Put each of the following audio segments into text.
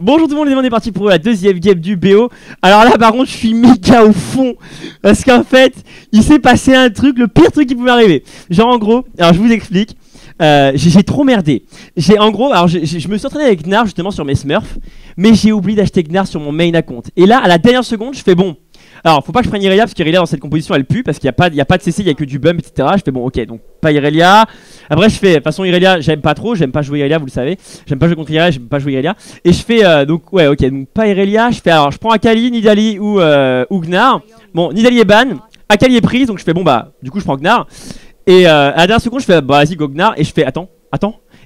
Bonjour tout le monde, on est parti pour la deuxième game du BO. Alors là par contre je suis méga au fond, parce qu'en fait il s'est passé un truc, le pire truc qui pouvait arriver. Genre en gros, alors je vous explique, j'ai trop merdé. En gros, alors je me suis entraîné avec Gnar justement sur mes smurfs, mais j'ai oublié d'acheter Gnar sur mon main account. Et là à la dernière seconde je fais bon, alors faut pas que je prenne Irelia parce qu'Irelia dans cette composition elle pue, parce qu'il n'y a pas de CC, il n'y a que du bump etc. Je fais bon ok, donc pas Irelia. Après je fais, de toute façon Irelia j'aime pas trop, j'aime pas jouer Irelia vous le savez. J'aime pas jouer contre Irelia, j'aime pas jouer Irelia. Et je fais donc ouais ok, donc pas Irelia. Je fais alors je prends Akali, Nidalee ou Gnar. Bon Nidalee est ban, Akali est prise, donc je fais bon bah du coup je prends Gnar. Et à la dernière seconde je fais bah vas-y go Gnar. Et je fais attends.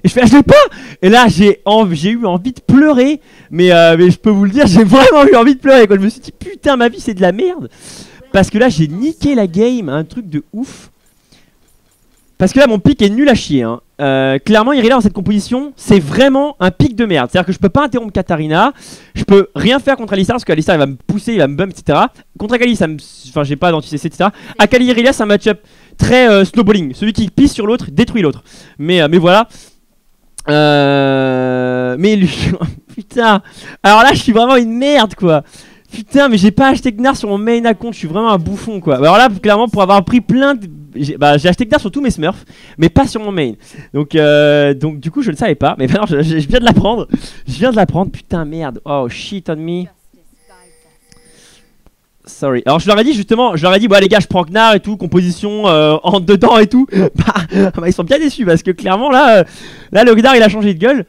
Et je fais ah, je l'ai pas. Et là j'ai eu envie de pleurer, mais je peux vous le dire, j'ai vraiment eu envie de pleurer quoi. Je me suis dit putain ma vie c'est de la merde, parce que là j'ai niqué la game, un truc de ouf. Parce que là mon pic est nul à chier hein. Clairement Irelia dans cette composition c'est vraiment un pic de merde. C'est à dire que je peux pas interrompre Katarina, je peux rien faire contre Alistar parce qu'Alistar il va me pousser, il va me bump etc. Contre Akali ça me... enfin j'ai pas d'anti-CC etc. Akali Irelia c'est un match-up très snowballing, celui qui pisse sur l'autre détruit l'autre. Mais voilà. Mais putain, alors là je suis vraiment une merde quoi. Putain mais j'ai pas acheté Gnar sur mon main account, je suis vraiment un bouffon quoi. Alors là clairement pour avoir pris plein de... j'ai acheté Gnar sur tous mes smurfs mais pas sur mon main. Donc du coup je ne savais pas, mais maintenant je viens de l'apprendre. Je viens de l'apprendre, putain merde, oh shit on me. Sorry. Alors je leur ai dit justement, je leur ai dit bah les gars je prends Gnar et tout, composition en dedans et tout. Bah ils sont bien déçus parce que clairement là, là le Gnar il a changé de gueule.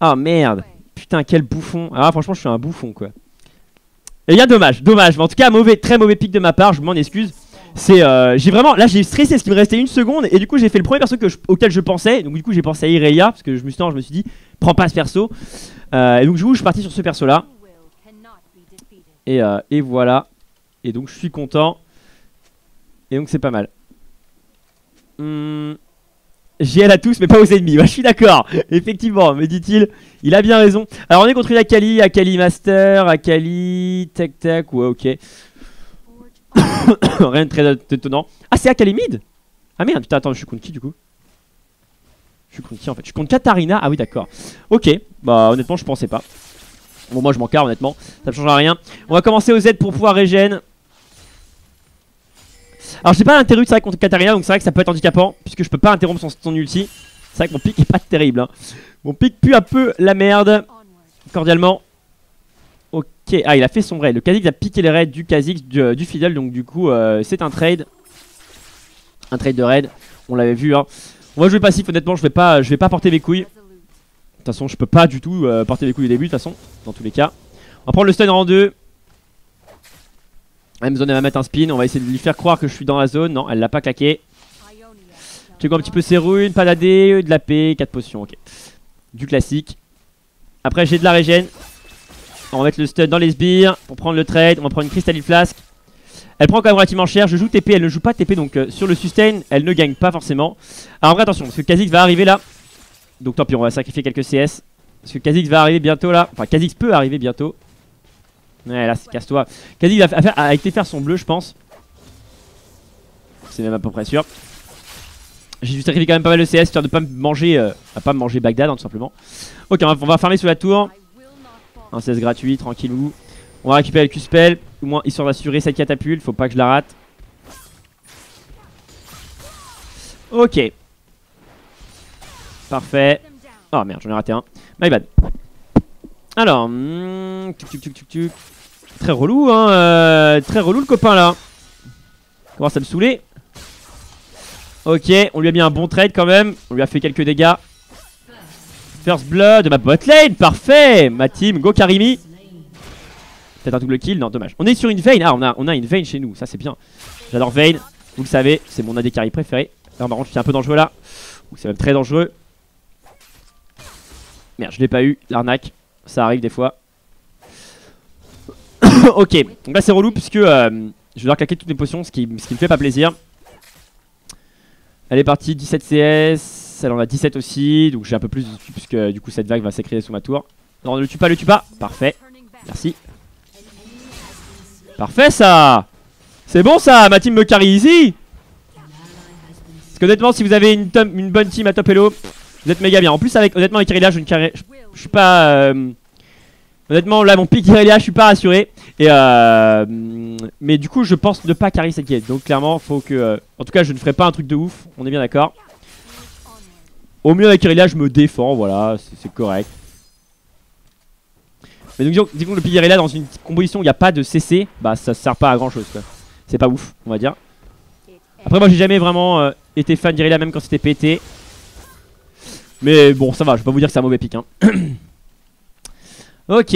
Ah merde, putain quel bouffon. Ah franchement je suis un bouffon quoi. Eh bien dommage, dommage, mais en tout cas mauvais, très mauvais pic de ma part, je m'en excuse. C'est j'ai vraiment, là j'ai stressé parce qu'il me restait une seconde et du coup j'ai fait le premier perso que auquel je pensais. Donc du coup j'ai pensé à Irelia parce que je me suis dit prends pas ce perso. Et donc je suis parti sur ce perso là. Et voilà. Et donc je suis content. Et donc c'est pas mal. GL à tous mais pas aux ennemis. Bah, je suis d'accord. Effectivement, me dit-il. Il a bien raison. Alors on est contre une Akali. Akali Master. Akali... Tac tac. Ouais ok. Rien de très étonnant. Ah c'est Akali mid. Ah merde putain attends, je suis contre qui du coup? Je suis contre qui en fait? Je suis contre Katarina. Ah oui d'accord. Ok. Bah honnêtement je pensais pas. Bon moi je m'en carre honnêtement, ça ne changera rien. On va commencer au Z pour pouvoir régène. Alors j'ai pas l'interrupt c'est vrai contre Katarina, donc c'est vrai que ça peut être handicapant puisque je peux pas interrompre son ulti. C'est vrai que mon pic est pas terrible hein. Mon pic pue un peu la merde. Cordialement. Ok, ah il a fait son raid, le Kha'Zix a piqué les raids du Kha'Zix, du Fiddle, donc du coup c'est un trade. Un trade de raid, on l'avait vu hein. On va jouer passif honnêtement, je vais pas porter mes couilles. De toute façon je peux pas du tout porter les couilles au début de toute façon, dans tous les cas. On va prendre le stun en 2. La même zone elle va mettre un spin, on va essayer de lui faire croire que je suis dans la zone, non elle l'a pas claqué. Check un petit peu ses runes, pas d'AD, de la P, 4 potions, ok. Du classique. Après j'ai de la régène. On va mettre le stun dans les sbires pour prendre le trade, on va prendre une cristalline flasque. Elle prend quand même relativement cher, je joue TP, elle ne joue pas TP donc sur le sustain elle ne gagne pas forcément. Alors en vrai attention parce que Kha'Zix va arriver là. Donc tant pis on va sacrifier quelques CS. Parce que Kha'Zix va arriver bientôt là. Enfin Kha'Zix peut arriver bientôt. Ouais là casse-toi. Kha'Zix a été faire son bleu je pense. C'est même à peu près sûr. J'ai dû sacrifier quand même pas mal de CS histoire de pas me manger Bagdad hein, tout simplement. Ok on va farmer sous la tour. Un CS gratuit tranquillou. On va récupérer le Q-spell. Au moins histoire d'assurer cette catapulte. Faut pas que je la rate. Ok. Parfait. Oh merde, j'en ai raté un. My bad. Alors, très relou, hein. Très relou le copain là. Il commence à me saouler. Ok, on lui a mis un bon trade quand même. On lui a fait quelques dégâts. First blood, ma botlane, parfait. Ma team, go Karimi. Peut-être un double kill, non, dommage. On est sur une Vayne. Ah, on a une Vayne chez nous, ça c'est bien. J'adore Vayne, vous le savez, c'est mon AD carry préféré. Alors, par contre, je suis un peu dangereux là. C'est même très dangereux. Merde, je l'ai pas eu, l'arnaque, ça arrive des fois. Ok, donc là c'est relou puisque je vais leur claquer toutes mes potions, ce qui me fait pas plaisir. Elle est partie, 17 CS, elle en a 17 aussi, donc j'ai un peu plus dessus puisque du coup cette vague va s'écrire sous ma tour. Non, ne le tue pas, le tue pas, parfait, merci. Parfait ça, c'est bon ça, ma team me carry easy. Parce que honnêtement si vous avez une bonne team à top hello... Vous êtes méga bien. En plus, honnêtement, avec Irelia, je ne carry. Je suis pas. Honnêtement, là, mon pick Irelia, je suis pas rassuré. Et mais du coup, je pense ne pas carry cette game. Donc, clairement, faut que. En tout cas, je ne ferai pas un truc de ouf. On est bien d'accord. Au mieux, avec Irelia, je me défends. Voilà, c'est correct. Mais donc, disons que le pick Irelia dans une composition où il n'y a pas de CC, bah ça sert pas à grand chose. C'est pas ouf, on va dire. Après, moi, j'ai jamais vraiment été fan d'Irelia, même quand c'était pété. Mais bon, ça va, je vais pas vous dire que c'est un mauvais pick. Hein. Ok,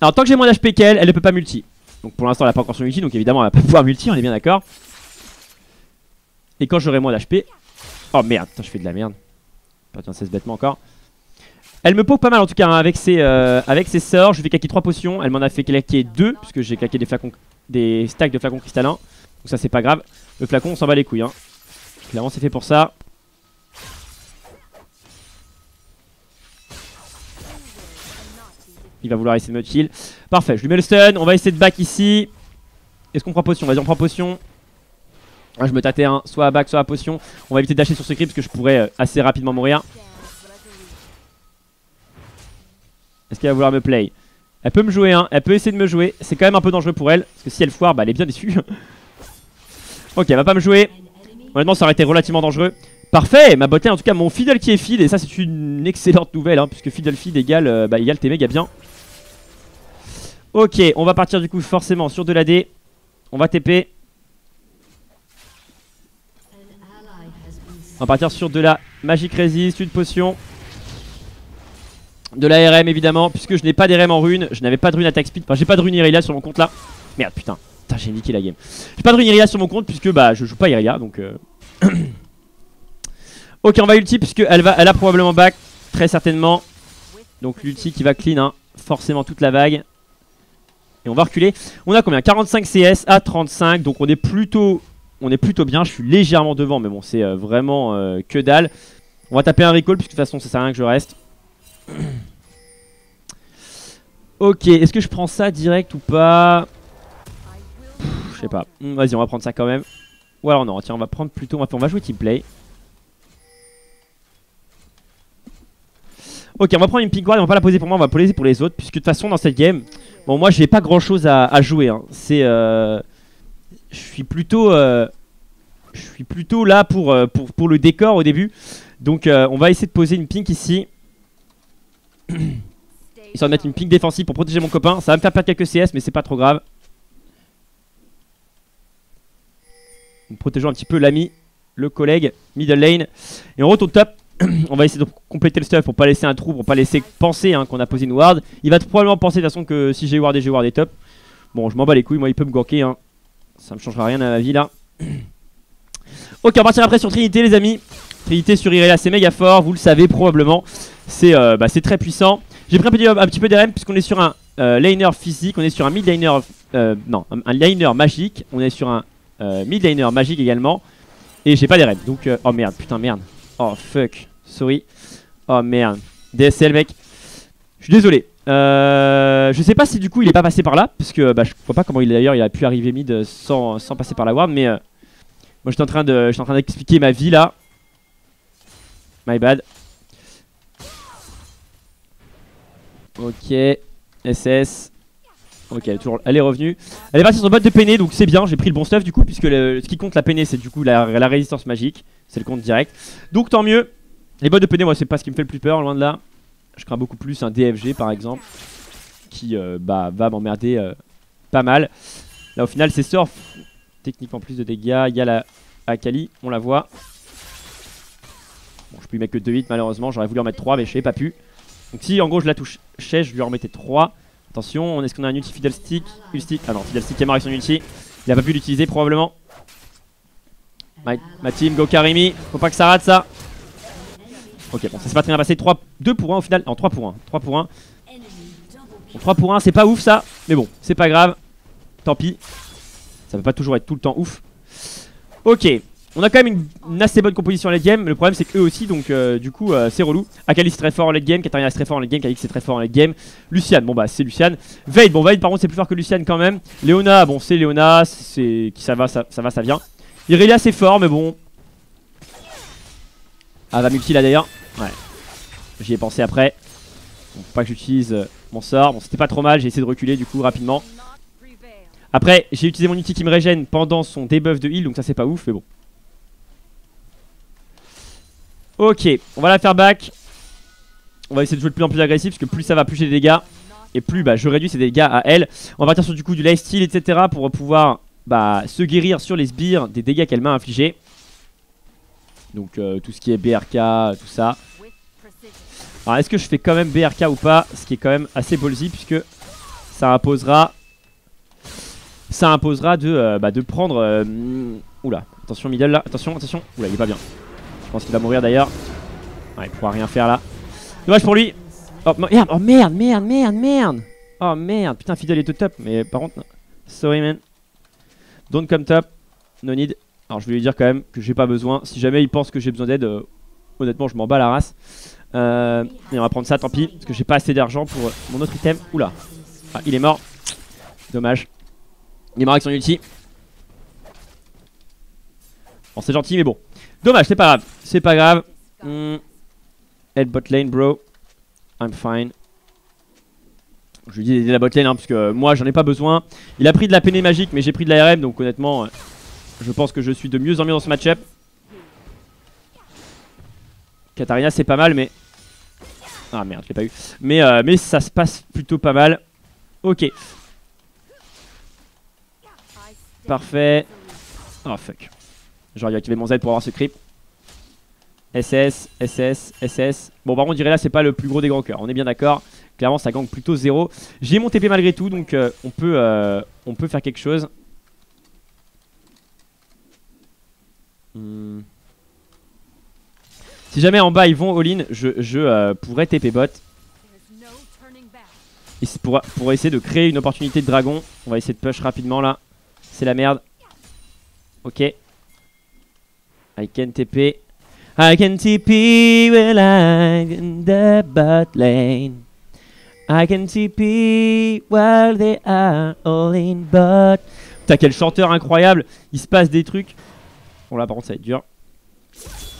alors tant que j'ai moins d'HP qu'elle, elle ne peut pas multi. Donc pour l'instant elle n'a pas encore son multi, donc évidemment elle va pas pouvoir multi, on est bien d'accord. Et quand j'aurai moins d'HP... Oh merde, putain, je fais de la merde. J'ai perdu un 16 bêtement encore. Elle me poke pas mal en tout cas, hein, avec ses sorts. Je lui fais claquer 3 potions, elle m'en a fait claquer 2, puisque j'ai claqué des stacks de flacons cristallins. Donc ça c'est pas grave, le flacon on s'en bat les couilles. Hein. Clairement c'est fait pour ça. Il va vouloir essayer de me kill. Parfait, je lui mets le stun. On va essayer de back ici. Est-ce qu'on prend potion? Vas-y, on prend potion. Ah, je me tâtais hein. Soit à back, soit à potion. On va éviter de dasher sur ce creep parce que je pourrais assez rapidement mourir. Est-ce qu'elle va vouloir me play? Elle peut me jouer, hein. Elle peut essayer de me jouer. C'est quand même un peu dangereux pour elle. Parce que si elle foire, bah elle est bien déçue. Ok, elle va pas me jouer. Honnêtement, ça aurait été relativement dangereux. Parfait, ma botlane en tout cas, mon Fiddle qui est feed, et ça c'est une excellente nouvelle hein, puisque Fiddle feed égale, bah, égale t'es méga bien. Ok, on va partir du coup forcément sur de l'AD. On va TP. On va partir sur de la Magic Resist, une potion. De la RM évidemment, puisque je n'ai pas d'RM en rune, je n'avais pas de rune attack speed, enfin j'ai pas de rune Irelia sur mon compte là. Merde putain, putain j'ai niqué la game. J'ai pas de rune Irelia sur mon compte puisque bah je joue pas Irelia donc... Ok, on va ulti puisque elle a probablement back, très certainement. Donc l'ulti qui va clean hein, forcément toute la vague. Et on va reculer. On a combien? 45 CS à 35, donc on est plutôt bien. Je suis légèrement devant, mais bon c'est vraiment que dalle. On va taper un recall puisque de toute façon ça sert à rien que je reste. Ok, est-ce que je prends ça direct ou pas? Je sais pas. Vas-y, on va prendre ça quand même. Ou alors non, tiens, on va prendre plutôt, on va jouer team play. Ok, on va prendre une pink guard, on va pas la poser pour moi, on va la poser pour les autres. Puisque de toute façon dans cette game, bon moi j'ai pas grand chose à jouer hein. C'est je suis plutôt là pour le décor au début. Donc on va essayer de poser une pink ici. Histoire de mettre une pink défensive pour protéger mon copain. Ça va me faire perdre quelques CS mais c'est pas trop grave. Donc, protégeons un petit peu l'ami, le collègue, middle lane. Et on retourne top. On va essayer de compléter le stuff pour pas laisser un trou, pour pas laisser penser hein, qu'on a posé une ward. Il va probablement penser de toute façon que si j'ai ward est top. Bon, je m'en bats les couilles, moi il peut me gorker hein. Ça me changera rien à ma vie là. Ok, on partira après sur Trinity les amis. Trinity sur Irelia c'est méga fort, vous le savez probablement. C'est bah, très puissant. J'ai pris un petit peu d'RM puisqu'on est sur un laner physique, on est sur un mid laner non, un laner magique. On est sur un mid laner magique également. Et j'ai pas d'RM donc oh merde, putain merde. Oh fuck, sorry. Oh merde, DSL mec. Je suis désolé. Je sais pas si du coup il est pas passé par là, parce que bah, je vois pas comment il d'ailleurs il a pu arriver mid sans passer par la ward. Mais moi j'étais en train d'expliquer ma vie là. My bad. Ok, SS. Ok, elle est revenue. Elle est partie sur son bot de peiné, donc c'est bien. J'ai pris le bon stuff du coup, puisque ce qui compte la peiné, c'est du coup la résistance magique. C'est le compte direct. Donc tant mieux. Les bots de peiné, moi, c'est pas ce qui me fait le plus peur, loin de là. Je crains beaucoup plus un DFG par exemple, qui bah, va m'emmerder pas mal. Là, au final, c'est sort. Techniquement, plus de dégâts. Il y a la Akali, on la voit. Bon, je peux y mettre que 2 hits, malheureusement. J'aurais voulu en mettre 3, mais je n'ai pas pu. Donc, si en gros je la touchais, je lui en mettais 3. Attention, est-ce qu'on a un ulti Fiddlestick? Ah non, Fiddlestick est mort avec son ulti. Il a pas pu l'utiliser probablement. Ma team, go Karimi. Faut pas que ça rate ça. Ok, bon, ça s'est pas très bien passé. 2 pour 1 au final. Non, 3 pour 1. 3 pour 1. Bon, 3 pour 1, c'est pas ouf ça. Mais bon, c'est pas grave. Tant pis. Ça peut pas toujours être tout le temps ouf. Ok, on a quand même une assez bonne composition en late game. Le problème, c'est qu'eux aussi, donc du coup, c'est relou. Akali, c'est très fort en late game. Katarina, c'est très fort en late game. Kha'Zix, c'est très fort en late game. Lucian, bon bah, c'est Lucian. Vayne, bon, Vayne, par contre, c'est plus fort que Lucian quand même. Leona, bon, c'est Leona. C'est qui ça va, ça vient. Irelia, c'est fort, mais bon. Ah, va multi là d'ailleurs. Ouais. J'y ai pensé après. Bon, faut pas que j'utilise mon sort. Bon, c'était pas trop mal, j'ai essayé de reculer du coup rapidement. Après, j'ai utilisé mon outil qui me régène pendant son debuff de heal, donc ça c'est pas ouf, mais bon. Ok, on va la faire back. On va essayer de jouer de plus en plus agressif, parce que plus ça va, plus j'ai des dégâts. Et plus bah, je réduis ses dégâts à elle. On va partir sur du coup du lifesteal, etc. pour pouvoir bah, se guérir sur les sbires des dégâts qu'elle m'a infligés. Donc tout ce qui est BRK, tout ça. Alors est-ce que je fais quand même BRK ou pas? Ce qui est quand même assez ballsy, puisque ça imposera... ça imposera de prendre... Oula, attention middle là, attention, attention. Oula, il est pas bien. Je pense qu'il va mourir d'ailleurs. Ouais, il pourra rien faire là. Dommage pour lui. Oh merde, oh merde, merde, merde, merde. Oh merde, putain, Fiddle est au top. Mais par contre, non. Sorry man. Don't come top, no need. Alors je vais lui dire quand même que j'ai pas besoin. Si jamais il pense que j'ai besoin d'aide, honnêtement je m'en bats la race. Et on va prendre ça, tant pis. Parce que j'ai pas assez d'argent pour mon autre item. Oula, ah, il est mort. Dommage. Il est mort avec son ulti. Bon, c'est gentil mais bon. Dommage, c'est pas grave. C'est pas grave. Head bot lane bro. I'm fine. Je lui dis d'aider la bot lane hein, parce que moi j'en ai pas besoin. Il a pris de la peinée magique mais j'ai pris de la RM. Donc honnêtement je pense que je suis de mieux en mieux dans ce match-up. Katarina c'est pas mal mais... ah merde je l'ai pas eu. Mais ça se passe plutôt pas mal. Ok. Parfait. Oh fuck. J'aurais dû activer mon Z pour avoir ce creep. SS, SS, SS. Bon, par contre, Irelia, c'est pas le plus gros des grands cœurs. On est bien d'accord. Clairement, ça gangue plutôt 0. J'ai mon TP malgré tout, donc on peut faire quelque chose. Si jamais en bas ils vont all-in, je pourrais TP bot. Et pour essayer de créer une opportunité de dragon. On va essayer de push rapidement là. C'est la merde. Ok. I can TP. I can TP when I'm in the bot lane. I can TP while they are all in bot. Putain, quel chanteur incroyable! Il se passe des trucs. Bon, là par contre, ça va être dur.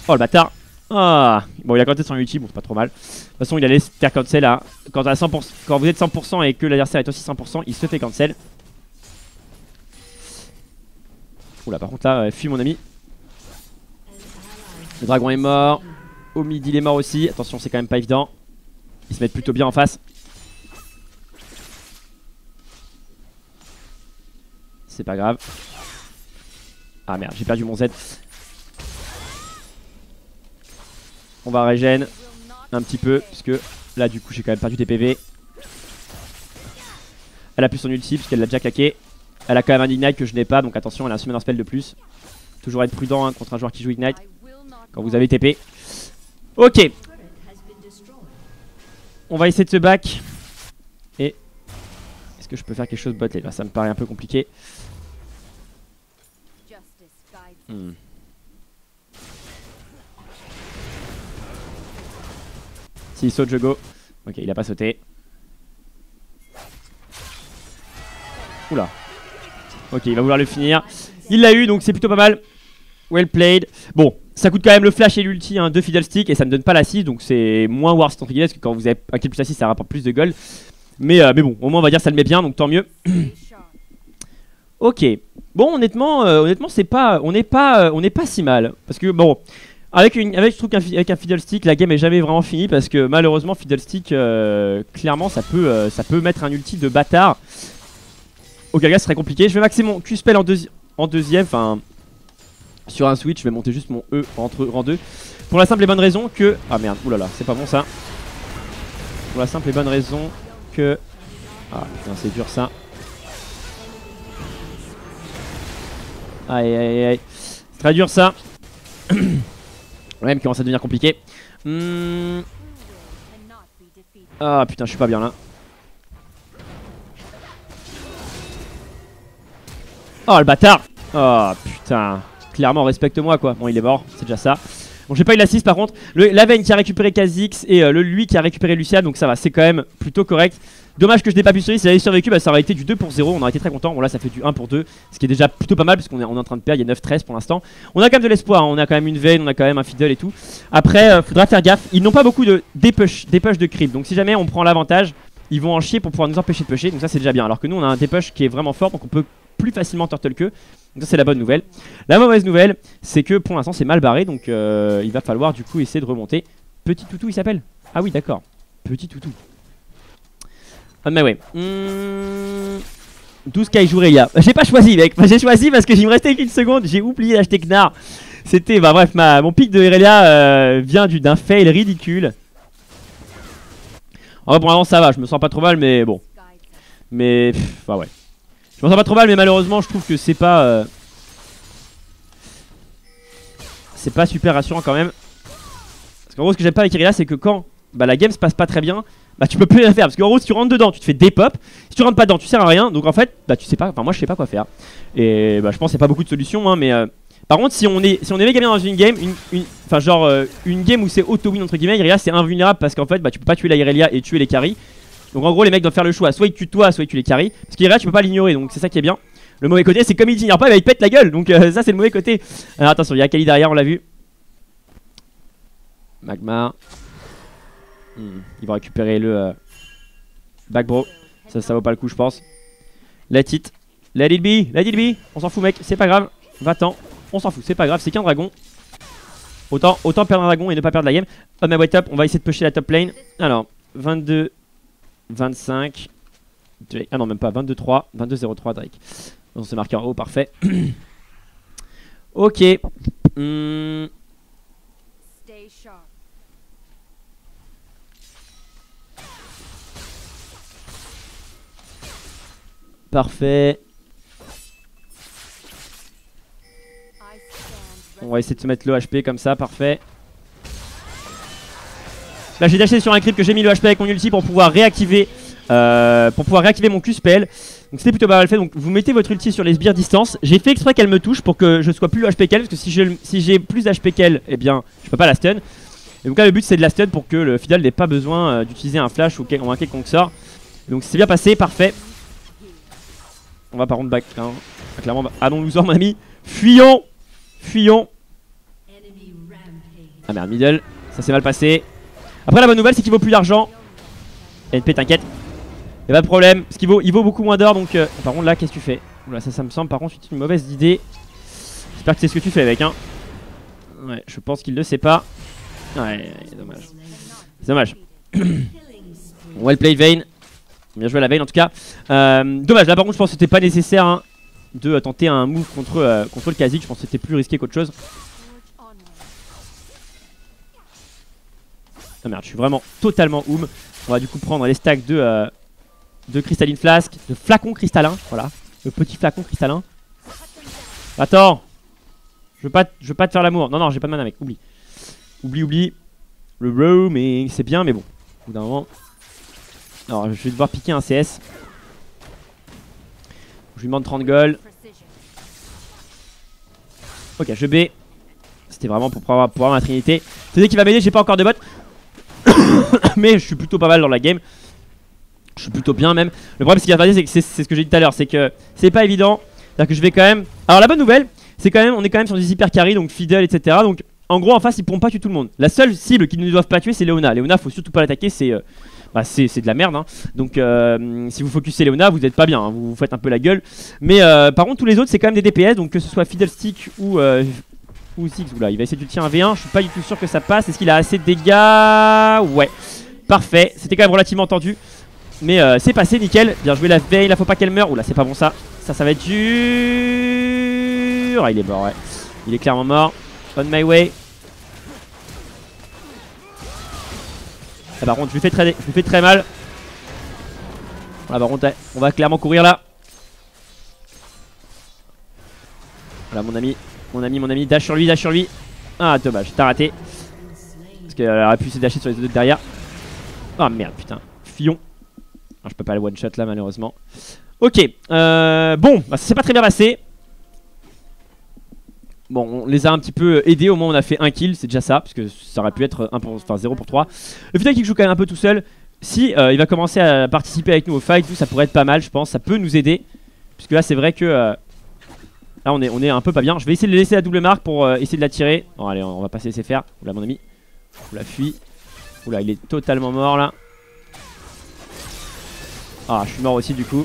Oh le bâtard! Ah. Bon, il a canté son ulti, bon, c'est pas trop mal. De toute façon, il allait se faire cancel là. Quand vous êtes 100% et que l'adversaire est aussi 100%, il se fait cancel. Oula, par contre, là, fuis mon ami. Le dragon est mort. Au midi il est mort aussi. Attention c'est quand même pas évident. Ils se mettent plutôt bien en face. C'est pas grave. Ah merde j'ai perdu mon Z. On va régène un petit peu. Puisque là du coup j'ai quand même perdu des PV. Elle a plus son ulti puisqu'elle l'a déjà claqué. Elle a quand même un ignite que je n'ai pas. Donc attention elle a un summoner spell de plus. Toujours être prudent hein, contre un joueur qui joue ignite. Quand vous avez TP. Ok. On va essayer de se back. Et est-ce que je peux faire quelque chose bot lane? Ça me paraît un peu compliqué. S'il saute je go. Ok il a pas sauté. Oula. Ok il va vouloir le finir. Il l'a eu donc c'est plutôt pas mal. Well played. Bon, ça coûte quand même le flash et l'ulti hein, de Fiddlesticks et ça me donne pas la 6 donc c'est moins worst entre guillemets parce que quand vous avez un kill plus la 6 ça rapporte plus de gold. Mais bon, au moins on va dire ça le met bien donc tant mieux. Ok, bon honnêtement c'est pas, on n'est pas si mal parce que bon, je trouve qu'avec un Fiddlesticks la game est jamais vraiment finie parce que malheureusement Fiddlesticks clairement ça peut mettre un ulti de bâtard. Auquel cas ce serait compliqué. Je vais maxer mon Q-spell en deuxième, enfin. Sur un switch, je vais monter juste mon E entre rang 2. Pour la simple et bonne raison que... ah merde, oulala, c'est pas bon ça. Pour la simple et bonne raison que... ah putain, c'est dur ça. Aïe aïe aïe. C'est très dur ça. Le même commence à devenir compliqué. Ah putain, je suis pas bien là. Oh le bâtard. Oh putain. Clairement respecte-moi quoi, bon il est mort, c'est déjà ça. Bon j'ai pas eu la 6 par contre, la Vayne qui a récupéré Kha'Zix et lui qui a récupéré Lucian. Donc ça va, c'est quand même plutôt correct. Dommage que je n'ai pas pu survivre, si j'avais survécu bah, ça aurait été du 2 pour 0. On aurait été très content, bon là ça fait du 1 pour 2. Ce qui est déjà plutôt pas mal parce qu'on est en train de perdre, il y a 9-13 pour l'instant. On a quand même de l'espoir, hein. On a quand même une Vayne, on a quand même un Fiddle et tout. Après faudra faire gaffe, ils n'ont pas beaucoup de push de creep. Donc si jamais on prend l'avantage, ils vont en chier pour pouvoir nous empêcher de pusher, donc ça c'est déjà bien. Alors que nous on a un dépush qui est vraiment fort, donc on peut plus facilement turtle qu'eux. Donc ça c'est la bonne nouvelle. La mauvaise nouvelle, c'est que pour l'instant c'est mal barré, donc il va falloir du coup essayer de remonter. Petit toutou il s'appelle? Ah oui d'accord, petit toutou. On my way. 12K et Irelia. J'ai pas choisi mec, j'ai choisi parce que j'y me restais qu'une seconde, j'ai oublié d'acheter Gnar. C'était, bah bref, mon pic de Irelia vient d'un fail ridicule. En vrai pour l'instant ça va, je me sens pas trop mal mais bon. Mais, bah ouais. Je me sens pas trop mal mais malheureusement je trouve que c'est pas... c'est pas super rassurant quand même. Parce qu'en gros ce que j'aime pas avec Irelia c'est que quand la game se passe pas très bien, tu peux plus rien faire parce qu'en gros si tu rentres dedans tu te fais des pop, si tu rentres pas dedans tu sers à rien, donc en fait tu sais pas, enfin moi je sais pas quoi faire. Et je pense qu'il n'y a pas beaucoup de solutions hein, mais par contre si on est méga bien dans une game, une game où c'est auto-win entre guillemets, Irelia c'est invulnérable parce qu'en fait tu peux pas tuer la Irelia et tuer les carries. Donc en gros les mecs doivent faire le choix, soit ils tuent toi, soit ils tuent les carries, parce qu'Irelia tu peux pas l'ignorer donc c'est ça qui est bien. Le mauvais côté c'est comme il t'ignore pas, il pète la gueule, donc ça c'est le mauvais côté. Alors attention, il y a Akali derrière on l'a vu. Magma. Ils vont récupérer le back bro. Ça vaut pas le coup je pense. Let it, let it be, let it be. On s'en fout mec, c'est pas grave, va-t'en. On s'en fout, c'est pas grave, c'est qu'un dragon. Autant perdre un dragon et ne pas perdre la game. On my way top, on va essayer de pusher la top lane. Alors 22 25 ah non même pas, 22-3, 22-0-3 Drake. On s'est marqué en haut, parfait. Ok. Parfait. On va essayer de se mettre le HP comme ça, parfait. Là j'ai dashé sur un creep que j'ai mis le HP avec mon ulti pour pouvoir réactiver mon Q-spell. Donc c'était plutôt pas mal fait, donc vous mettez votre ulti sur les sbires distance. J'ai fait exprès qu'elle me touche pour que je sois plus HP qu'elle, parce que si j'ai plus HP qu'elle, eh bien je peux pas la stun. Et donc là le but c'est de la stun pour que le Fiddle n'ait pas besoin d'utiliser un flash ou un quelconque sort. Donc c'est bien passé, parfait. On va par contre back, hein. Clairement, allons loser mon ami. Fuyons, fuyons. Ah merde, middle, ça s'est mal passé. Après la bonne nouvelle c'est qu'il vaut plus d'argent. NP t'inquiète, y'a pas de problème, parce qu'il vaut beaucoup moins d'or donc... Par contre là qu'est-ce que tu fais? Oula ça me semble par contre une mauvaise idée. J'espère que c'est ce que tu fais mec hein. Ouais je pense qu'il ne sait pas. Ouais dommage. C'est dommage. Well played Vayne. Bien joué à la Vayne en tout cas. Dommage là par contre je pense que c'était pas nécessaire hein, de tenter un move contre le Kha'Zix. Je pense que c'était plus risqué qu'autre chose. Ah merde, je suis vraiment totalement oum. On va du coup prendre les stacks de Crystalline Flask, de flacon cristallin, voilà, le petit flacon cristallin. Attends, je veux pas te faire l'amour. Non, j'ai pas de mana mec, oublie. Oublie. Le roaming, c'est bien mais bon, au bout d'un moment. Alors, je vais devoir piquer un CS. Je lui demande 30 gold. Ok, je B. C'était vraiment pour pouvoir ma trinité. C'est-à-dire qu'il va m'aider, j'ai pas encore de bot. Mais je suis plutôt pas mal dans la game. Je suis plutôt bien même. Le problème c'est que c'est ce que j'ai dit tout à l'heure, c'est que c'est pas évident. C'est-à-dire que je vais quand même. Alors la bonne nouvelle, c'est quand même on est quand même sur des hyper carry, donc Fiddle, etc. Donc en gros en face ils pourront pas tuer tout le monde. La seule cible qu'ils ne doivent pas tuer c'est Leona. Leona faut surtout pas l'attaquer, c'est c'est de la merde hein. Donc si vous focussez Leona vous êtes pas bien hein. Vous faites un peu la gueule. Mais par contre tous les autres c'est quand même des DPS, donc que ce soit Fiddlesticks ou Ziggs. Oula il va essayer de tirer un V1, je suis pas du tout sûr que ça passe. Est-ce qu'il a assez de dégâts? Ouais parfait, c'était quand même relativement tendu. Mais c'est passé, nickel. Bien joué la Vayne, là faut pas qu'elle meure. Oula c'est pas bon ça, ça va être dur. Ah il est mort ouais, il est clairement mort. On my way. Ah par contre je lui fais très mal. Ah par contre on va clairement courir là. Voilà mon ami, dash sur lui. Ah dommage, t'as raté. Parce qu'elle aurait pu se dasher sur les deux derrière. Ah merde putain, fillon. Je peux pas le one shot là malheureusement. Ok, bon, ça s'est pas très bien passé. Bon, on les a un petit peu aidés, au moins on a fait un kill, c'est déjà ça, parce que ça aurait pu être 0 pour 3. Le Fiddle qui joue quand même un peu tout seul, si il va commencer à participer avec nous au fight, ça pourrait être pas mal je pense, ça peut nous aider. Puisque là c'est vrai que, là on est un peu pas bien, je vais essayer de le laisser à double marque pour essayer de la tirer. Bon allez, on va pas se laisser faire, oula mon ami, oula fuit, oula il est totalement mort là. Ah, je suis mort aussi du coup.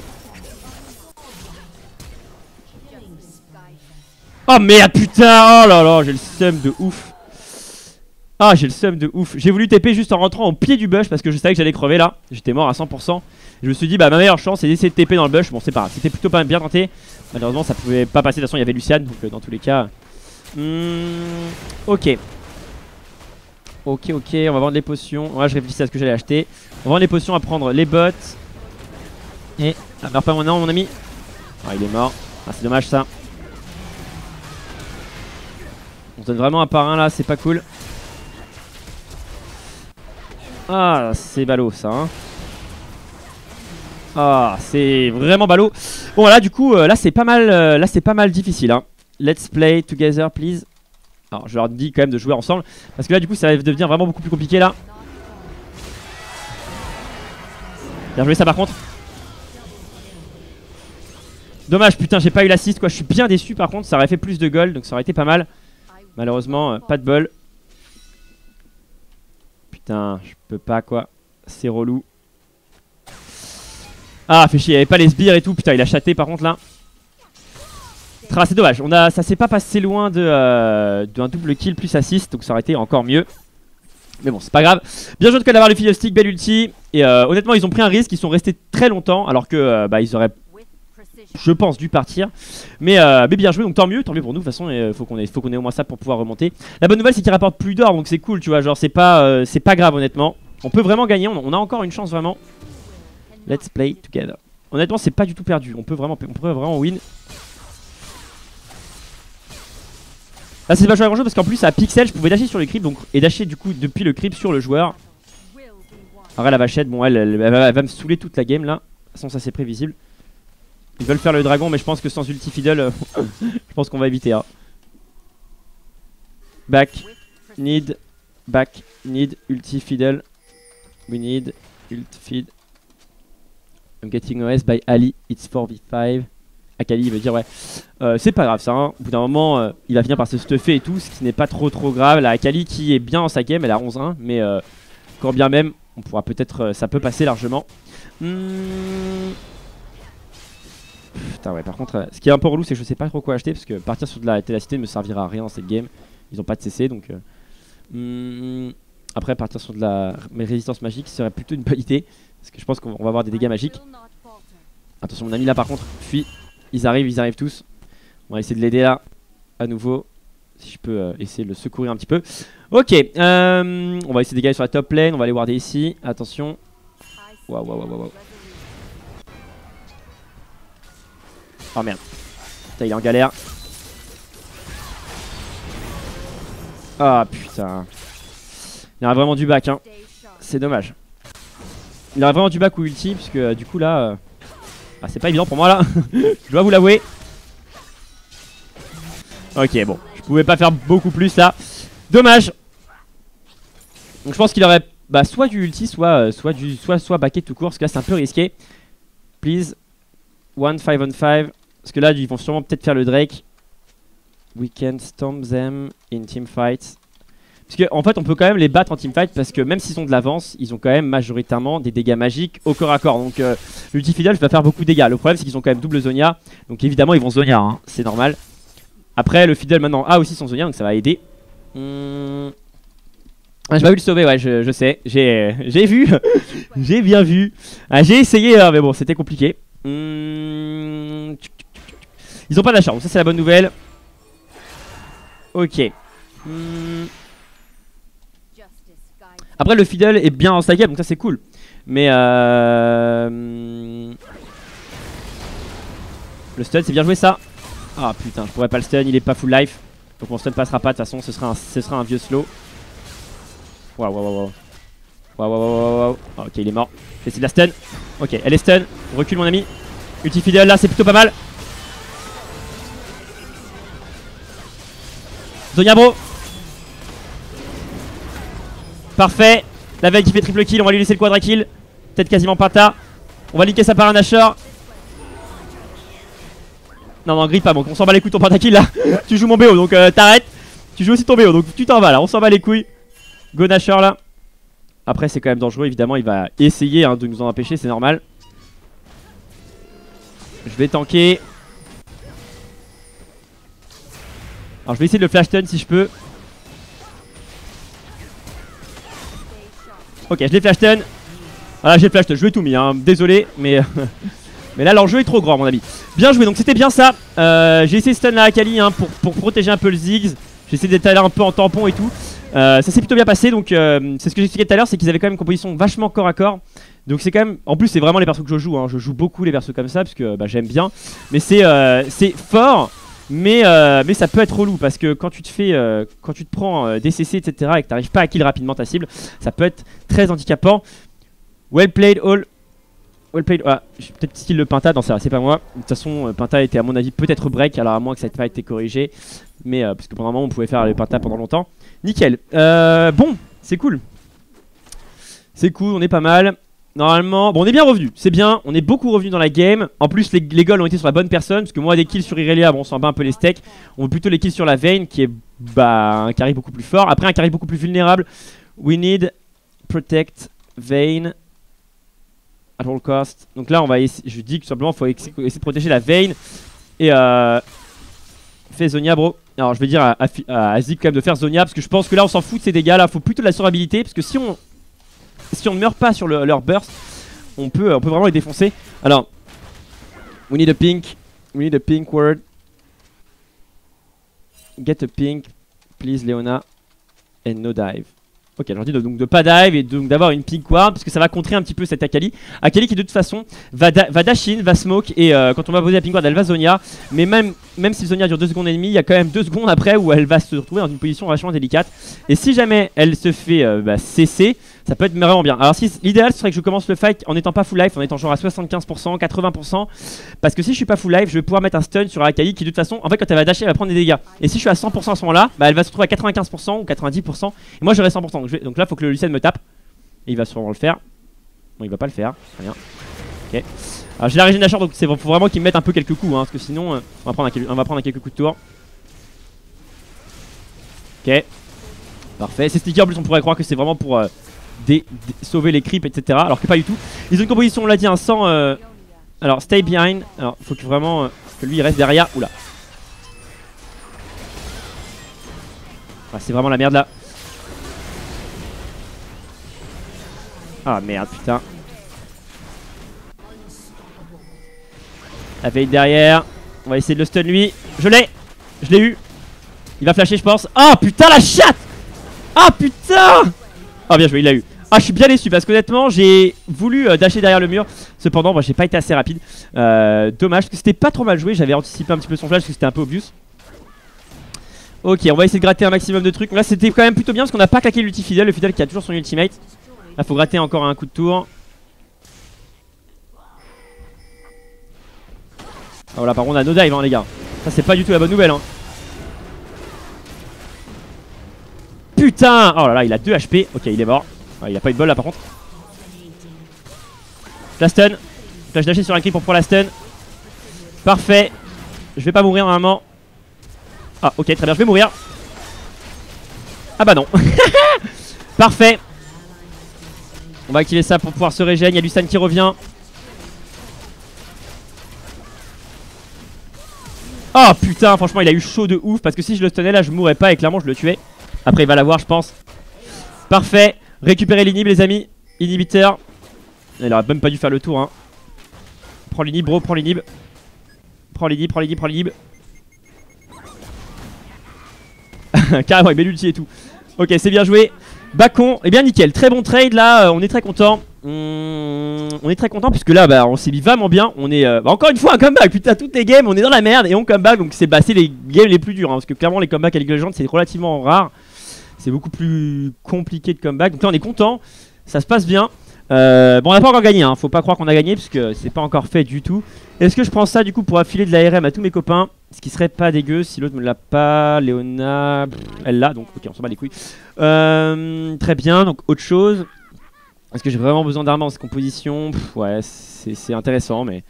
Oh merde putain. Oh là là, j'ai le seum de ouf. Ah, j'ai le seum de ouf. J'ai voulu TP juste en rentrant au pied du bush parce que je savais que j'allais crever là. J'étais mort à 100%. Je me suis dit bah ma meilleure chance c'est d'essayer de TP dans le bush. Bon c'est pas grave, c'était plutôt pas bien tenté. Malheureusement ça pouvait pas passer, de toute façon il y avait Lucian. Donc dans tous les cas ok. Ok, on va vendre les potions. Ouais, je réfléchissais à ce que j'allais acheter. On va vendre les potions, à prendre les bottes. Et... ah, meurs pas maintenant mon ami. Ah, il est mort. Ah, c'est dommage ça. On donne vraiment un par un là, c'est pas cool. Ah, c'est ballot ça. Hein. Ah, c'est vraiment ballot. Bon, là du coup, là c'est pas mal, là c'est pas mal difficile. Hein. Let's play together, please. Alors je leur dis quand même de jouer ensemble parce que là du coup ça va devenir vraiment beaucoup plus compliqué là. Bien joué ça par contre. Dommage putain j'ai pas eu l'assist quoi, je suis bien déçu par contre, ça aurait fait plus de gold donc ça aurait été pas mal. Malheureusement pas de bol. Putain je peux pas quoi, c'est relou. Ah fait chier, il y avait pas les sbires et tout, putain il a chaté par contre là. Ah, c'est dommage, on a, ça s'est pas passé loin de d'un double kill plus assist, donc ça aurait été encore mieux. Mais bon, c'est pas grave. Bien joué en tout cas d'avoir le Fiddlesticks, belle ulti. Et honnêtement, ils ont pris un risque, ils sont restés très longtemps, alors que bah, ils auraient, je pense, dû partir. Mais bien joué, donc tant mieux pour nous. De toute façon, faut qu'on ait au moins ça pour pouvoir remonter. La bonne nouvelle, c'est qu'ils rapportent plus d'or, donc c'est cool, tu vois. Genre, c'est pas grave, honnêtement. On peut vraiment gagner, on a encore une chance, vraiment. Let's play together. Honnêtement, c'est pas du tout perdu, on peut vraiment win. Là c'est pas joué à grand chose parce qu'en plus à pixel je pouvais dasher sur les creeps donc, et dasher du coup depuis le creep sur le joueur. Alors elle, la vachette, bon elle va me saouler toute la game là. De toute façon ça c'est prévisible. Ils veulent faire le dragon mais je pense que sans ulti fiddle je pense qu'on va éviter hein. Back, need, ulti fiddle. We need, ult feed. I'm getting OS by Ali, it's 4v5. Akali veut dire ouais c'est pas grave ça hein. Au bout d'un moment il va finir par se stuffer et tout, ce qui n'est pas trop grave. La Akali qui est bien en sa game, elle a 11-1 mais quand bien même on pourra peut-être ça peut passer largement. Putain ouais par contre ce qui est un peu relou c'est que je sais pas trop quoi acheter parce que partir sur de la télacité ne me servira à rien dans cette game. Ils ont pas de CC donc après partir sur de la résistance magique serait plutôt une bonne idée parce que je pense qu'on va avoir des dégâts magiques. Attention mon ami là par contre, fuis. Ils arrivent tous. On va essayer de l'aider là, à nouveau. Si je peux essayer de le secourir un petit peu. Ok, on va essayer de dégager sur la top lane. On va aller warder ici. Attention. Waouh. Oh merde. Putain, il est en galère. Ah putain. Il a vraiment du back, hein. C'est dommage. Il a vraiment du back ou ulti, puisque du coup là. Ah, c'est pas évident pour moi là, je dois vous l'avouer. Ok bon, je pouvais pas faire beaucoup plus là, dommage. Donc je pense qu'il aurait bah, soit du ulti, soit backé tout court, parce que là c'est un peu risqué. Please, 1 5 on 5, parce que là ils vont sûrement peut-être faire le Drake. We can storm them in team fight. Parce qu'en fait on peut quand même les battre en teamfight parce que même s'ils ont de l'avance, ils ont quand même majoritairement des dégâts magiques au corps à corps. Donc l'ulti fiddle va faire beaucoup de dégâts. Le problème c'est qu'ils ont quand même double Zhonya. Donc évidemment ils vont Zhonya, hein, c'est normal. Après le fiddle maintenant a aussi son Zhonya donc ça va aider. Ah, j'ai pas vu le sauver, ouais je sais. J'ai vu, j'ai bien vu. Ah, j'ai essayé hein, mais bon c'était compliqué. Ils ont pas de la charge, donc ça c'est la bonne nouvelle. Ok. Après le fiddle est bien en sa game donc ça c'est cool. Mais le stun c'est bien joué ça. Ah putain je pourrais pas le stun, il est pas full life. Donc mon stun passera pas de toute façon, ce sera un vieux slow. Waouh. Ok il est mort. J'ai essayé de la stun. Ok elle est stun. Recule mon ami. Ulti fiddle là c'est plutôt pas mal. Zhonya bro. Parfait, la Vayne qui fait triple kill, on va lui laisser le quadra kill. Peut-être quasiment pata. On va liquer ça par un Nashor. Non, grippe pas, bon, on s'en bat les couilles ton pentakill là. Tu joues mon BO donc t'arrêtes. Tu joues aussi ton BO donc tu t'en vas là, on s'en bat les couilles. Go Nashor là. Après c'est quand même dangereux évidemment, il va essayer hein, de nous en empêcher, c'est normal. Je vais tanker. Alors je vais essayer de le flash stun si je peux. Ok, je l'ai flash stun. Voilà, j'ai flash stun, je vais tout mis, hein. Désolé, mais... mais là l'enjeu est trop grand à mon avis. Bien joué, donc c'était bien ça. J'ai essayé de stun la Akali hein, pour protéger un peu le Ziggs. J'ai essayé d'étaler un peu en tampon et tout. Ça s'est plutôt bien passé, donc c'est ce que j'expliquais tout à l'heure, c'est qu'ils avaient quand même une composition vachement corps à corps. Donc c'est quand même, en plus c'est vraiment les persos que je joue, hein. Je joue beaucoup les persos comme ça parce que bah, j'aime bien. Mais c'est fort, mais ça peut être relou parce que quand tu te fais, quand tu te prends des CC etc et que t'arrives pas à kill rapidement ta cible, ça peut être très handicapant. Well played all. Well played. Ah, j'ai peut-être skill le Pinta, non ça c'est pas moi. De toute façon Pinta était à mon avis peut-être break, alors à moins que ça n'ait pas été corrigé. Mais parce que pendant un moment on pouvait faire le Pinta pendant longtemps. Nickel, bon, c'est cool. C'est cool, on est pas mal. Normalement, bon on est bien revenu, c'est bien, on est beaucoup revenu dans la game. En plus les goals ont été sur la bonne personne, parce que moi des kills sur Irelia, bon on s'en bat un peu les steaks. On veut plutôt les kills sur la Vayne qui est bah, un carry beaucoup plus fort. Après un carry beaucoup plus vulnérable. We need protect Vayne. Cost. Donc là on va essayer, je dis que tout simplement faut essayer de protéger la Vayne et fais Zhonya bro. Alors je vais dire à Zig quand même de faire Zhonya parce que je pense que là on s'en fout de ces dégâts là, faut plutôt de la survivabilité parce que si on ne meurt pas sur leur burst on peut vraiment les défoncer. Alors we need a pink word, get a pink please Leona and no dive. Ok, alors je dis donc de pas dive et donc d'avoir une pink ward parce que ça va contrer un petit peu cette Akali. Akali qui de toute façon va dash in, va smoke et quand on va poser la pink ward elle va Zhonya. Mais même si Zhonya dure 2 secondes et demie, il y a quand même 2 secondes après où elle va se retrouver dans une position vachement délicate. Et si jamais elle se fait CC, ça peut être vraiment bien. Alors si l'idéal serait que je commence le fight en n'étant pas full life, en étant genre à 75%, 80%. Parce que si je suis pas full life, je vais pouvoir mettre un stun sur Akali qui de toute façon, en fait quand elle va dasher, elle va prendre des dégâts. Et si je suis à 100% à ce moment là, bah, elle va se retrouver à 95% ou 90%. Et moi j'aurai 100%. Donc là faut que le Lucian me tape. Et il va sûrement le faire. Bon il va pas le faire, rien. Ok. Alors j'ai la régie de Nashor donc faut vraiment qu'il me mette un peu quelques coups hein, parce que sinon on va prendre un quelques coups de tour. Ok. Parfait. Ces stickers en plus on pourrait croire que c'est vraiment pour sauver les creeps etc. Alors que pas du tout. Ils ont une composition on l'a dit hein, sans alors stay behind. Alors faut que vraiment que lui il reste derrière. Oula ah, c'est vraiment la merde là. Ah merde putain. La veille derrière. On va essayer de le stun lui. Je l'ai. Je l'ai eu. Il va flasher je pense. Ah putain la chatte. Ah putain. Ah bien joué il l'a eu. Ah je suis bien déçu parce qu'honnêtement j'ai voulu dasher derrière le mur. Cependant moi j'ai pas été assez rapide. Dommage parce que c'était pas trop mal joué. J'avais anticipé un petit peu son flash parce que c'était un peu obvious. Ok on va essayer de gratter un maximum de trucs. Là c'était quand même plutôt bien parce qu'on a pas claqué l'ulti Fiddle. Le Fiddle qui a toujours son ultimate. Là faut gratter encore un coup de tour. Ah voilà par contre on a no dive hein les gars. Ça c'est pas du tout la bonne nouvelle hein. Putain. Oh là là il a 2 HP. Ok il est mort. Ah, il a pas eu de bol là par contre. La stun. Flash dash sur un clip pour prendre la stun. Parfait. Je vais pas mourir normalement. Ah ok très bien je vais mourir. Ah bah non. Parfait. On va activer ça pour pouvoir se régénérer. Il y a Lucian qui revient. Oh putain, franchement, il a eu chaud de ouf. Parce que si je le stunnais là, je mourrais pas et clairement, je le tuais. Après, il va l'avoir, je pense. Parfait. Récupérer l'inhib, les amis. Inhibiteur. Il aurait même pas dû faire le tour. Hein. Prends l'inhib, bro, prends l'inhib. Prends l'inhib, prends l'inhib, prends l'inhib. Carrément, il met l'ulti et tout. Ok, c'est bien joué. Bacon, et eh bien nickel, très bon trade là, on est très content. On est très content puisque là bah, on s'est mis vraiment bien. On est encore une fois un comeback, putain toutes les games on est dans la merde et on comeback. Donc c'est les games les plus durs hein, parce que clairement les comebacks à League of Legends c'est relativement rare. C'est beaucoup plus compliqué de comeback. Donc là on est content, ça se passe bien. Bon on n'a pas encore gagné, hein. Faut pas croire qu'on a gagné puisque c'est pas encore fait du tout. Est-ce que je prends ça du coup pour affiler de la RM à tous mes copains? Ce qui serait pas dégueu si l'autre me l'a pas, Léona, elle l'a, donc ok on s'en bat les couilles. Très bien, donc autre chose. Est-ce que j'ai vraiment besoin d'armes en cette composition? Ouais, c'est intéressant mais...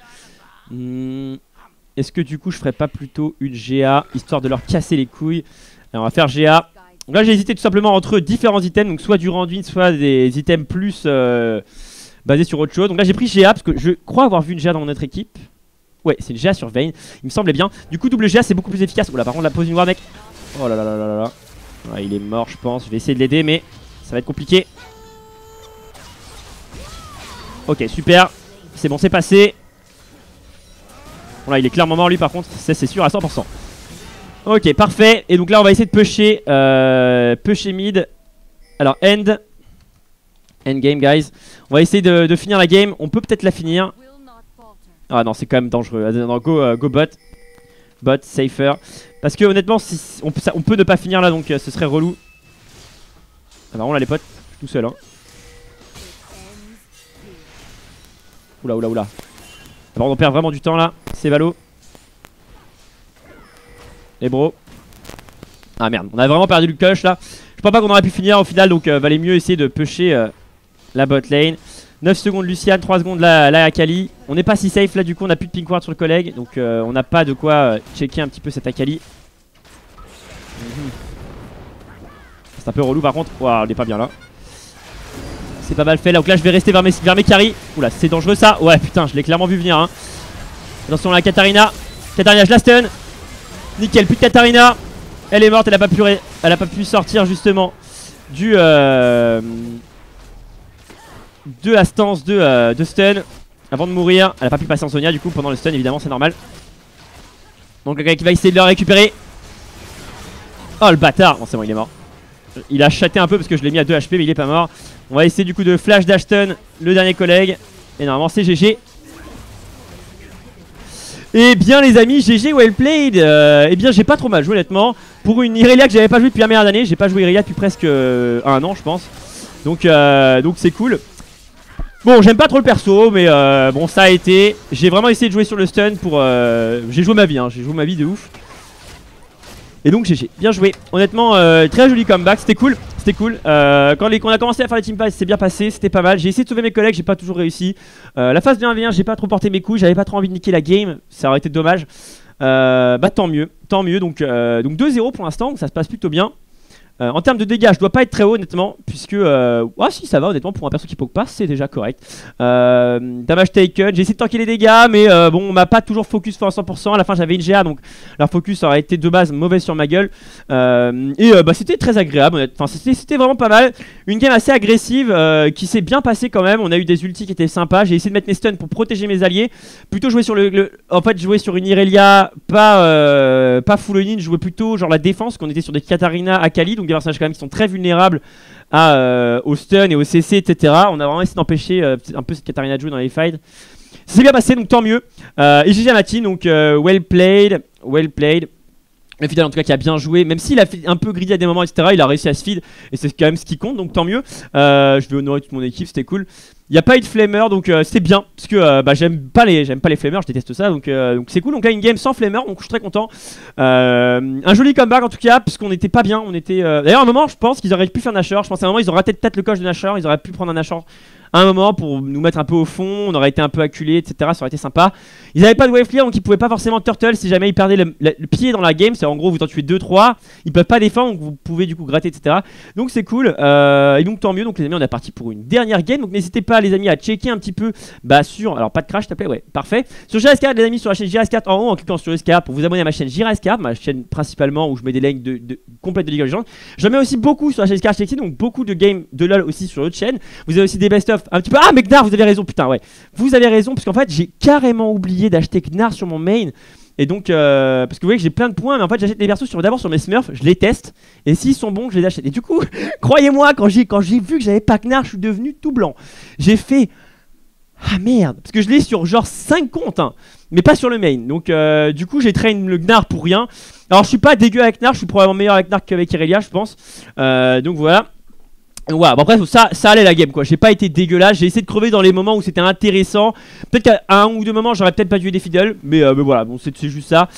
Est-ce que du coup je ferais pas plutôt une GA, histoire de leur casser les couilles? Alors on va faire GA. Donc là j'ai hésité tout simplement entre différents items, donc soit du rendu, soit des items plus basés sur autre chose. Donc là j'ai pris GA parce que je crois avoir vu une GA dans notre équipe. Ouais, c'est une GA sur Vayne, il me semblait bien. Du coup, double GA, c'est beaucoup plus efficace. Oula, par contre, la pose une war, mec. Oh là là là là là. Ouais, il est mort, je pense. Je vais essayer de l'aider, mais ça va être compliqué. Ok, super. C'est bon, c'est passé. Bon, là, il est clairement mort, lui, par contre. C'est sûr à 100%. Ok, parfait. Et donc là, on va essayer de pusher. Pusher mid. Alors, end. End game, guys. On va essayer de finir la game. On peut peut-être la finir. Ah non, c'est quand même dangereux. Non, go bot. Bot, safer. Parce que honnêtement, si on peut ne pas finir là, donc ce serait relou. Ah bah on a les potes, je suis tout seul hein. Oula oula oula. Par contre on perd vraiment du temps là, c'est valo. Les bros. Ah merde, on a vraiment perdu le coche là. Je pense pas qu'on aurait pu finir au final, donc valait mieux essayer de pusher la bot lane. 9 secondes Lucian, 3 secondes la Akali. On n'est pas si safe là, du coup on n'a plus de pink ward sur le collègue. Donc on n'a pas de quoi checker un petit peu cette Akali. C'est un peu relou par contre. Ouah, on n'est pas bien là. C'est pas mal fait là. Donc là je vais rester vers mes carry. Oula, c'est dangereux ça. Ouais putain, je l'ai clairement vu venir hein. Attention à la Katarina. Katarina, je la stun. Nickel, plus de Katarina. Elle est morte, elle a pas pu sortir justement du... Deux instances de stun avant de mourir. Elle a pas pu passer en Zhonya du coup pendant le stun, évidemment, c'est normal. Donc le gars qui va essayer de le récupérer. Oh le bâtard. Bon c'est bon, il est mort. Il a chaté un peu parce que je l'ai mis à 2 HP mais il est pas mort. On va essayer du coup de flash d'Ashton le dernier collègue. Et normalement c'est GG. Et bien les amis, GG, well played. Et bien j'ai pas trop mal joué honnêtement. Pour une Irelia que j'avais pas joué depuis la meilleure année. J'ai pas joué Irelia depuis presque un an je pense. Donc c'est cool. Bon, j'aime pas trop le perso, mais bon, ça a été. J'ai vraiment essayé de jouer sur le stun pour... J'ai joué ma vie, hein. J'ai joué ma vie de ouf. Et donc, GG. Bien joué. Honnêtement, très joli comeback. C'était cool. C'était cool. Quand on a commencé à faire les teamfights, c'est bien passé. C'était pas mal. J'ai essayé de sauver mes collègues, j'ai pas toujours réussi. La phase de 1v1, j'ai pas trop porté mes couilles. J'avais pas trop envie de niquer la game. Ça aurait été dommage. Bah, tant mieux. Tant mieux. Donc 2-0 pour l'instant. Ça se passe plutôt bien. En termes de dégâts, je dois pas être très haut honnêtement, puisque... Ah si, ça va honnêtement, pour un perso qui poke pas, c'est déjà correct. Damage taken, j'ai essayé de tanker les dégâts, mais bon, on m'a pas toujours focus à 100%. À la fin, j'avais une GA, donc leur focus aurait été de base mauvais sur ma gueule. Bah, c'était très agréable, honnêtement. Enfin, c'était vraiment pas mal. Une game assez agressive, qui s'est bien passée quand même. On a eu des ultis qui étaient sympas. J'ai essayé de mettre mes stuns pour protéger mes alliés. Plutôt jouer sur En fait, jouer sur une Irelia, pas full on-in, jouer plutôt genre la défense, qu'on était sur des Katarina, Akali, donc des personnages quand même qui sont très vulnérables au stun et au CC, etc. On a vraiment essayé d'empêcher un peu cette Katarina de jouer dans les fights. Ça s'est bien passé, donc tant mieux. Et GG à ma team, donc well played, well played. Le Fidel en tout cas qui a bien joué, même s'il a fait un peu greedy à des moments, etc. Il a réussi à se feed et c'est quand même ce qui compte, donc tant mieux. Je vais honorer toute mon équipe, c'était cool. Il n'y a pas eu de flamer, donc c'était bien, parce que bah, j'aime pas les flamers, je déteste ça, donc c'est cool. Donc là, une game sans flamer, donc je suis très content. Un joli comeback en tout cas, puisqu'on n'était pas bien, on était... D'ailleurs, à un moment, je pense qu'ils auraient pu faire Nashor, je pense à un moment, ils ont raté peut-être le coche de Nashor, ils auraient pu prendre un Nashor à un moment pour nous mettre un peu au fond, on aurait été un peu acculés, etc. Ça aurait été sympa. Ils n'avaient pas de wave clear, donc ils pouvaient pas forcément turtle si jamais ils perdaient le pied dans la game, c'est en gros, vous en tuez 2-3, ils peuvent pas défendre, donc vous pouvez du coup gratter, etc. Donc c'est cool, et donc tant mieux, donc les amis, on est parti pour une dernière game, donc n'hésitez pas les amis à checker un petit peu bah sur... Alors pas de crash s'il te plaît, ouais parfait. Sur Jira Skyyart les amis, sur la chaîne Jira Skyyart en haut en cliquant sur Jira Skyyart pour vous abonner à ma chaîne Jira Skyyart, ma chaîne principalement où je mets des links complètes de League of Legends. J'en mets aussi beaucoup sur la chaîne Jira Skyyart, donc beaucoup de games de LoL aussi sur l'autre chaîne. Vous avez aussi des best-of un petit peu... Ah mais Gnar, vous avez raison putain ouais. Vous avez raison parce qu'en fait j'ai carrément oublié d'acheter Gnar sur mon main. Et donc, parce que vous voyez que j'ai plein de points, mais en fait j'achète les persos d'abord sur mes smurfs, je les teste, et s'ils sont bons, je les achète. Et du coup, croyez-moi, quand j'ai vu que j'avais pas Gnar, je suis devenu tout blanc. J'ai fait... Ah merde, parce que je l'ai sur genre 5 comptes, hein, mais pas sur le main. Donc du coup, j'ai traîné le Gnar pour rien. Alors je suis pas dégueu avec Gnar, je suis probablement meilleur avec Gnar qu'avec Irelia, je pense. Donc voilà. Ouais, bon, bref, ça allait la game quoi. J'ai pas été dégueulasse. J'ai essayé de crever dans les moments où c'était intéressant. Peut-être qu'à un ou deux moments, j'aurais peut-être pas tué des fiddles. Mais voilà, bon, c'est juste ça.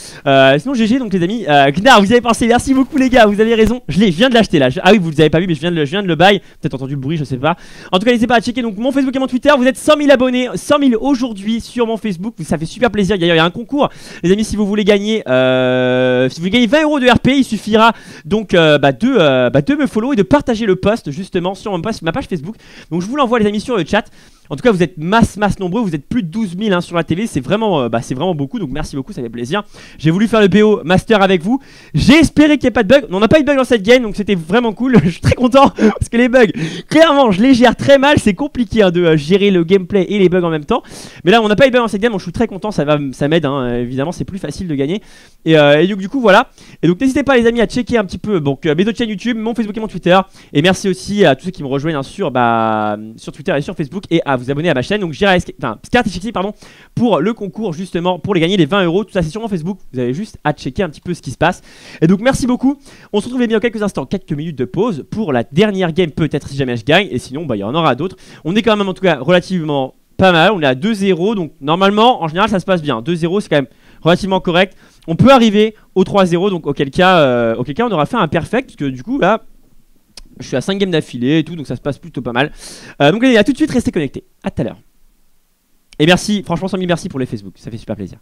Sinon, GG, donc les amis. Gnar, vous avez pensé, merci beaucoup les gars, vous avez raison. Je viens de l'acheter là. Ah oui, vous l'avez pas vu, mais je viens de le buy. Peut-être entendu le bruit, je sais pas. En tout cas, n'hésitez pas à checker donc mon Facebook et mon Twitter. Vous êtes 100 000 abonnés, 100 000 aujourd'hui sur mon Facebook. Ça fait super plaisir. D'ailleurs, il y a un concours. Les amis, si vous voulez gagner, si vous voulez gagner 20 euros de RP, il suffira donc de me follow et de partager le post justement sur ma page Facebook. Donc je vous l'envoie les amis sur le chat. En tout cas, vous êtes masse nombreux, vous êtes plus de 12 000 hein, sur la télé, c'est vraiment, vraiment beaucoup, donc merci beaucoup, ça fait plaisir. J'ai voulu faire le BO Master avec vous, j'ai espéré qu'il n'y ait pas de bug, on n'a pas eu de bug dans cette game, donc c'était vraiment cool, je suis très content, parce que les bugs, clairement, je les gère très mal, c'est compliqué hein, de gérer le gameplay et les bugs en même temps, mais là, on n'a pas eu de bug dans cette game, donc je suis très content, ça m'aide, hein, évidemment, c'est plus facile de gagner, et donc, du coup, voilà, et donc n'hésitez pas les amis à checker un petit peu donc, mes deux chaînes YouTube, mon Facebook et mon Twitter, et merci aussi à tous ceux qui me rejoignent hein, sur Twitter et sur Facebook, et à vous abonner à ma chaîne, donc JirayaEtSkyyart pardon, pour le concours justement, pour les gagner les 20 €, tout ça c'est sur mon Facebook, vous avez juste à checker un petit peu ce qui se passe. Et donc merci beaucoup, on se retrouve les amis en quelques instants, quelques minutes de pause pour la dernière game peut-être si jamais je gagne, et sinon bah il y en aura d'autres. On est quand même en tout cas relativement pas mal, on est à 2-0, donc normalement en général ça se passe bien, 2-0 c'est quand même relativement correct, on peut arriver au 3-0, donc auquel cas on aura fait un perfect, parce que du coup là... Je suis à 5 games d'affilée et tout, donc ça se passe plutôt pas mal. Donc allez, à tout de suite, restez connectés. À tout à l'heure. Et merci, franchement 100 000 merci pour les Facebook, ça fait super plaisir.